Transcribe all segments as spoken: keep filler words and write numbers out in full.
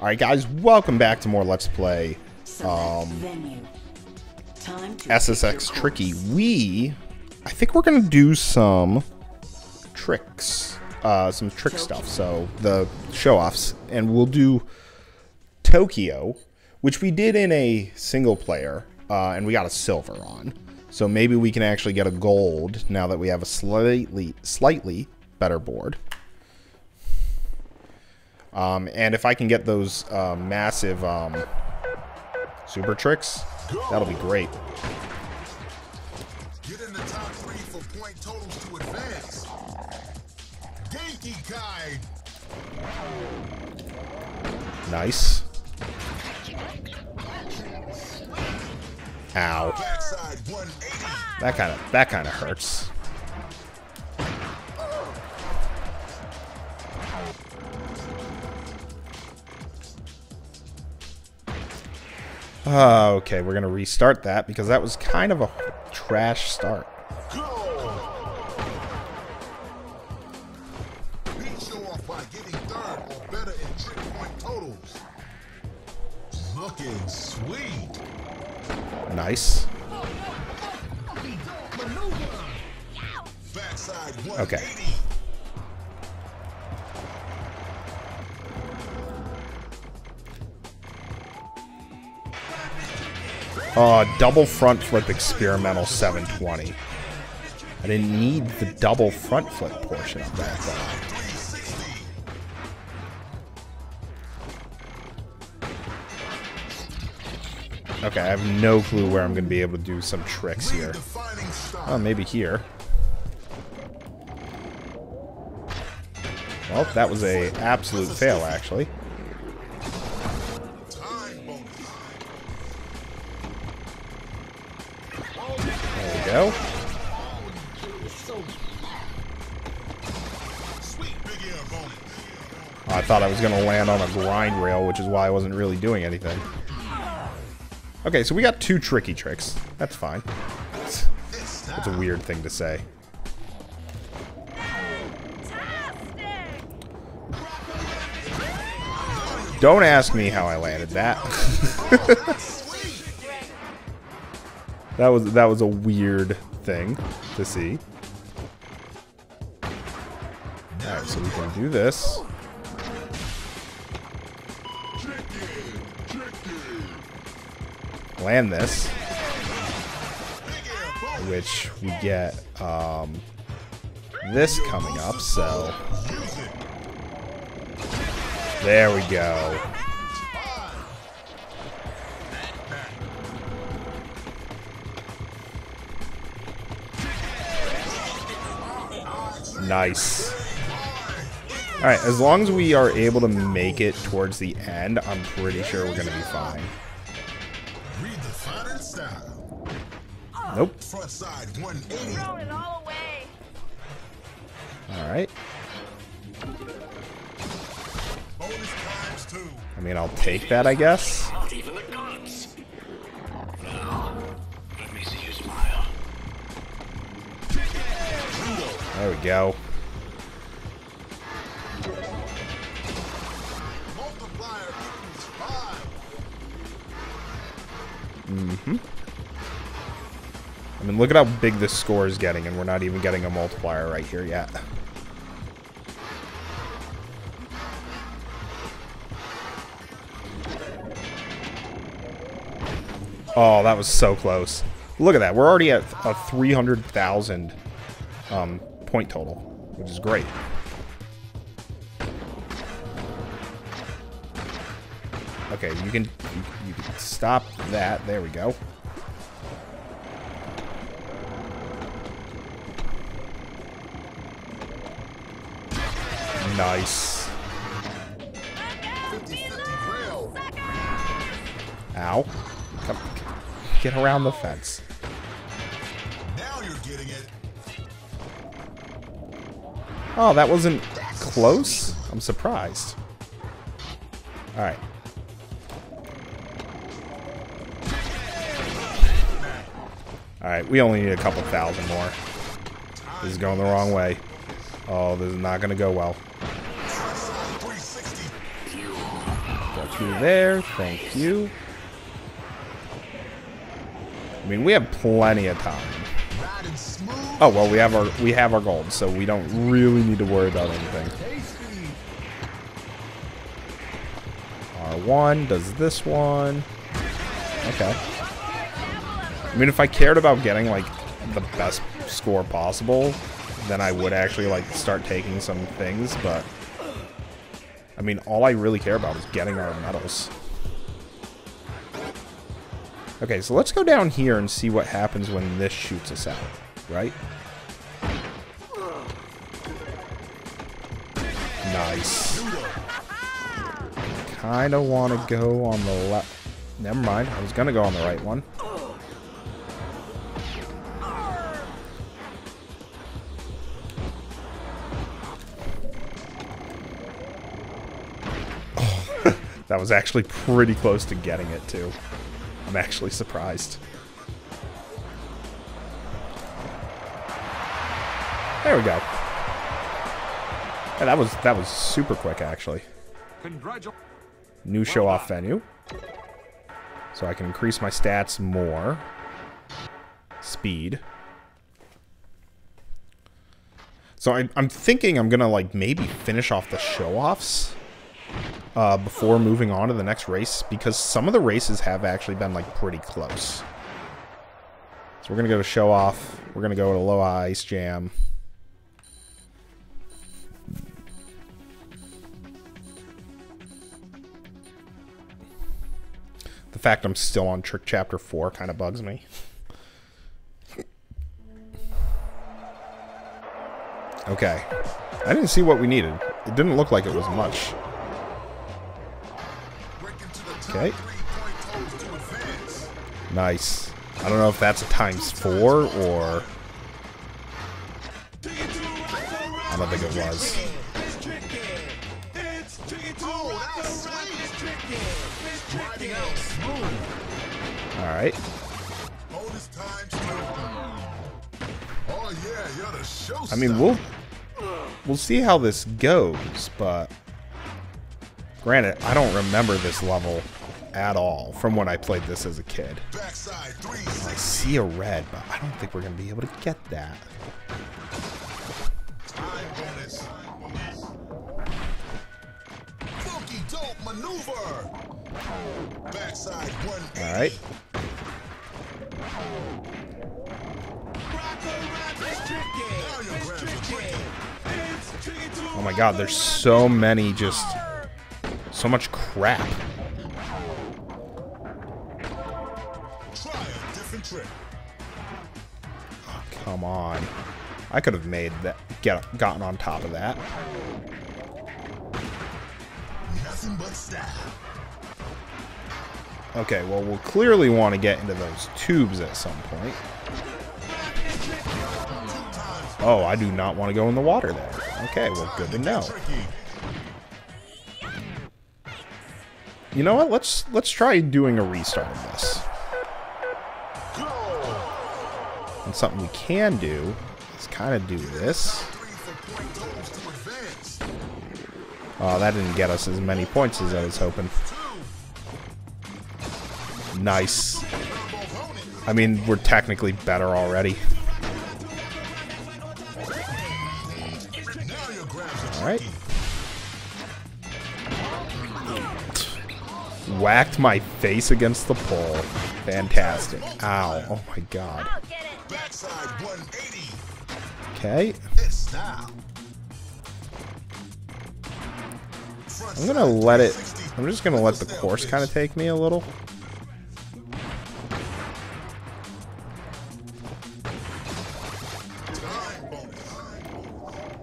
Alright guys, welcome back to more Let's Play um, S S X Tricky. We, I think we're going to do some tricks, uh, some trick stuff, so the show-offs, and we'll do Tokyo, which we did in a single player, uh, and we got a silver on. So maybe we can actually get a gold now that we have a slightly, slightly better board. Um, and if I can get those uh, massive um, super tricks, that'll be great. Get in the top three for point totals to advance. Genki Kai. Nice. Ow. That kind of that kind of hurts. Uh, okay, we're going to restart that because that was kind of a trash start. Nice. Okay. Uh, double front flip experimental seven twenty. I didn't need the double front flip portion of that though. Okay, I have no clue where I'm going to be able to do some tricks here. Oh, maybe here. Well, that was a absolute fail actually. Go. I thought I was going to land on a grind rail, which is why I wasn't really doing anything. Okay, so we got two tricky tricks. That's fine. That's, that's a weird thing to say. Don't ask me how I landed that. That was that was a weird thing to see. Alright, so we can do this. Land this. Which we get um, this coming up, so... There we go. Nice. Alright, as long as we are able to make it towards the end, I'm pretty sure we're going to be fine. Nope. Alright. I mean, I'll take that, I guess. There we go. Mm-hmm. I mean, look at how big this score is getting, and we're not even getting a multiplier right here yet. Oh, that was so close. Look at that. We're already at a three hundred thousand um, point total, which is great. Okay, you can you, you can stop that. There we go. Nice. Ow. Come, get around the fence. Now you're getting it. Oh, that wasn't close? I'm surprised. Alright. Alright, we only need a couple thousand more. This is going the wrong way. Oh, this is not going to go well. Go Got you there. Thank you. I mean, we have plenty of time. Oh well, we have our we have our gold, so we don't really need to worry about anything. R one does this one. Okay. I mean, if I cared about getting like the best score possible, then I would actually like start taking some things, but I mean, all I really care about is getting our medals. Okay, so let's go down here and see what happens when this shoots us out, right? Nice. Kind of want to go on the left. Never mind, I was going to go on the right one. Oh, that was actually pretty close to getting it, too. I'm actually surprised. There we go. Yeah, that was that was super quick, actually. New show-off venue. So I can increase my stats more. Speed. So I, I'm thinking I'm gonna like maybe finish off the show-offs Uh, before moving on to the next race, because some of the races have actually been like pretty close. So we're gonna go to show off. We're gonna go to Aloha Ice Jam. The fact I'm still on Trick Chapter Four kind of bugs me. Okay, I didn't see what we needed. It didn't look like it was much. Okay. Nice. I don't know if that's a times four or... I don't think it was. Alright. I mean, we'll... We'll see how this goes, but... Granted, I don't remember this level at all from when I played this as a kid. I see a red, but I don't think we're going to be able to get that. All right. Oh my god, there's so many just... So much crap. Try a different trick. Oh, come on. I could have made that get gotten on top of that. Nothing but style. Okay, well, we'll clearly want to get into those tubes at some point. Oh, I do not want to go in the water there. Okay, well, good to know. You know what? Let's let's try doing a restart of this. And something we can do is kind of do this. Oh, that didn't get us as many points as I was hoping. Nice. I mean, we're technically better already. All right. Whacked my face against the pole. Fantastic. Ow. Oh my god. Okay. I'm gonna let it... I'm just gonna let the course kind of take me a little.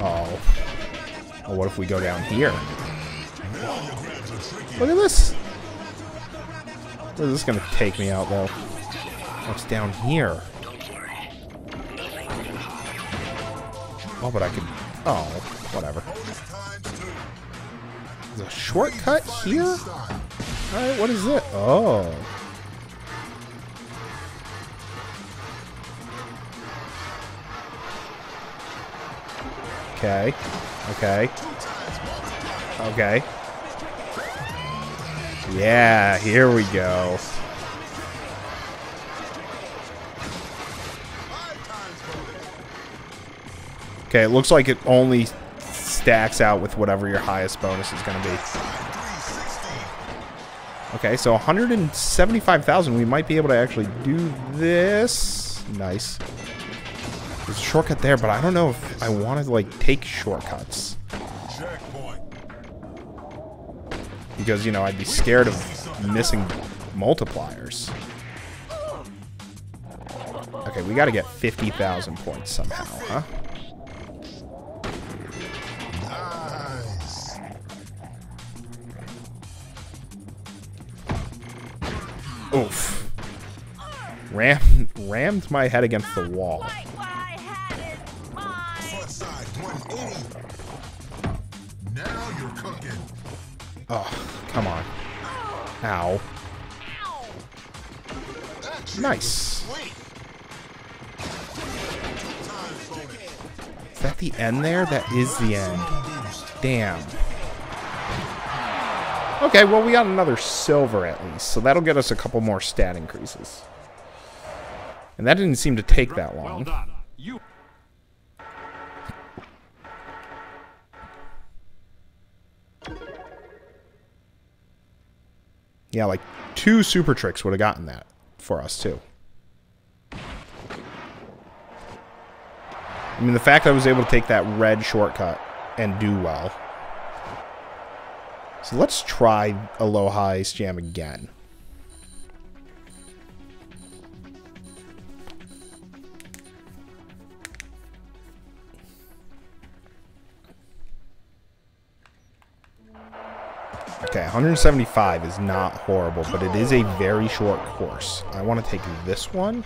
Oh. Oh, what if we go down here? Look at this. This is gonna take me out though. What's down here? Oh, but I could. Oh, whatever. There's a shortcut here? Alright, what is it? Oh. Okay. Okay. Okay. Yeah, here we go. Okay, it looks like it only stacks out with whatever your highest bonus is going to be. Okay, so one hundred seventy-five thousand. We might be able to actually do this. Nice. There's a shortcut there, but I don't know if I want to, like, take shortcuts. Because, you know, I'd be scared of missing multipliers. Okay, we got to get fifty thousand points somehow, huh? Oof. Ram rammed my head against the wall. Oh, come on. Ow. Nice. Is that the end there? That is the end. Damn. Okay, well, we got another silver at least, so that'll get us a couple more stat increases. And that didn't seem to take that long. Yeah, like two super tricks would have gotten that for us too. I mean, the fact that I was able to take that red shortcut and do well. So let's try Aloha Ice Jam again. Okay, one hundred seventy-five is not horrible, but it is a very short course. I want to take this one.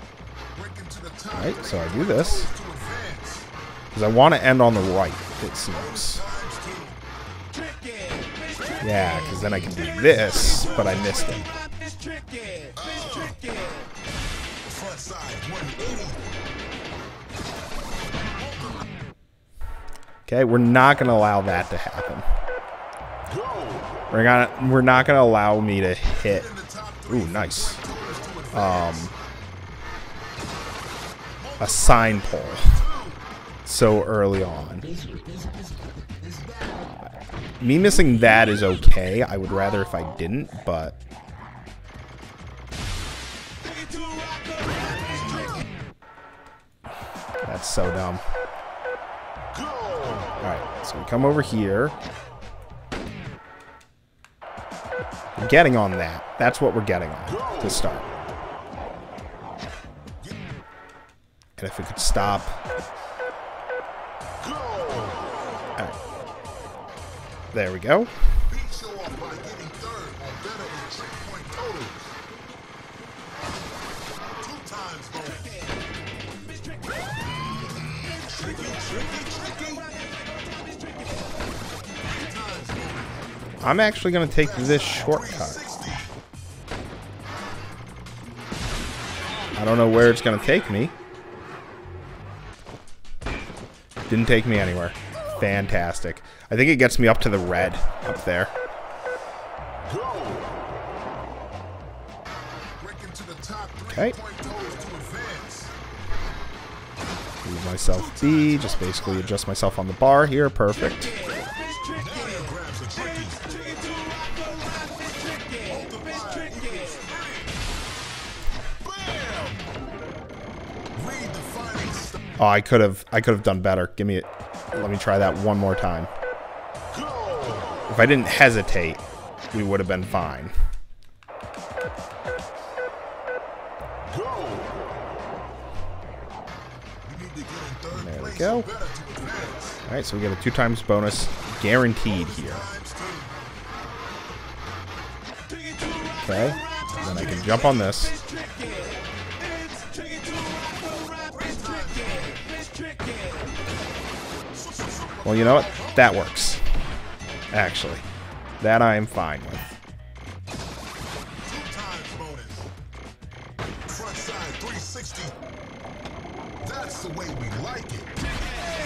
Alright, so I do this. Because I want to end on the right, it seems. Yeah, because then I can do this, but I missed it. Okay, we're not going to allow that to happen. We're gonna, we're not gonna allow me to hit. Ooh, nice. Um, a sign pole so early on. Me missing that is okay. I would rather if I didn't, but that's so dumb. All right, so we come over here. We're getting on that. That's what we're getting on to start. And if we could stop. Alright. There we go. I'm actually going to take this shortcut. I don't know where it's going to take me. Didn't take me anywhere. Fantastic. I think it gets me up to the red up there. Okay. Move myself B. Just basically adjust myself on the bar here. Perfect. Oh, I could have, I could have done better. Give me it. Let me try that one more time. If I didn't hesitate, we would have been fine. There we go. All right, so we get a two times bonus guaranteed here. Okay, then I can jump on this. Well, you know what? That works. Actually. That I am fine with.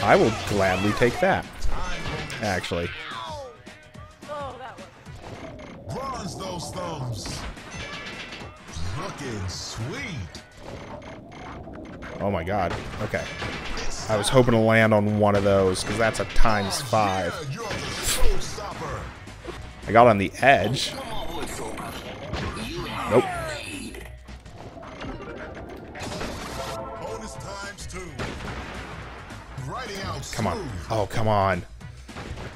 I will gladly take that. Actually. Balance those thumbs. Looking sweet. Oh my god. Okay. I was hoping to land on one of those, because that's a times five. I got on the edge. Nope. Come on. Oh, come on.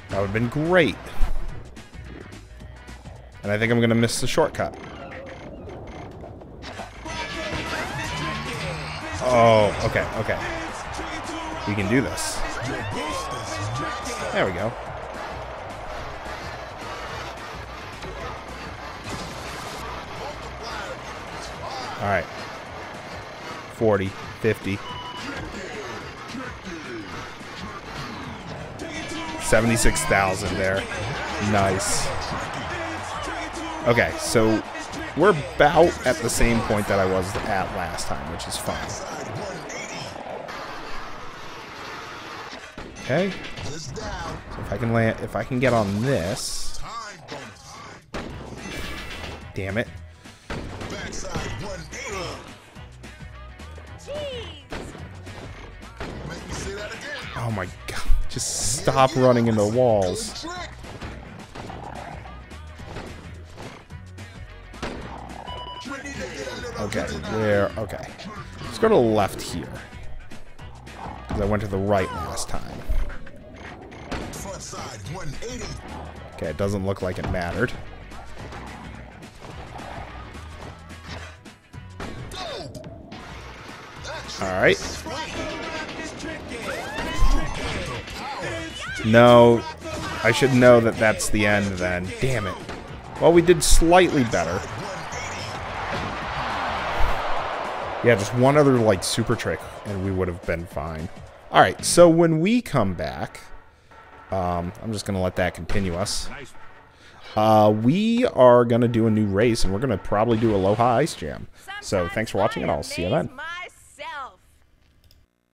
That would have been great. And I think I'm going to miss the shortcut. Oh, okay, okay. We can do this. There we go. Alright. forty, fifty. seventy-six thousand there. Nice. Okay, so we're about at the same point that I was at last time, which is fine. Okay. So if I can land, if I can get on this. Damn it. Oh my god. Just stop running into walls. Okay, there. Okay. Let's go to the left here. Because I went to the right last time. Okay, it doesn't look like it mattered. Alright. No, I should know that that's the end then. Damn it. Well, we did slightly better. Yeah, just one other, like, super trick, and we would have been fine. All right, so when we come back, um, I'm just going to let that continue us. Uh, we are going to do a new race, and we're going to probably do Aloha Ice Jam. So thanks for watching, and I'll see you then.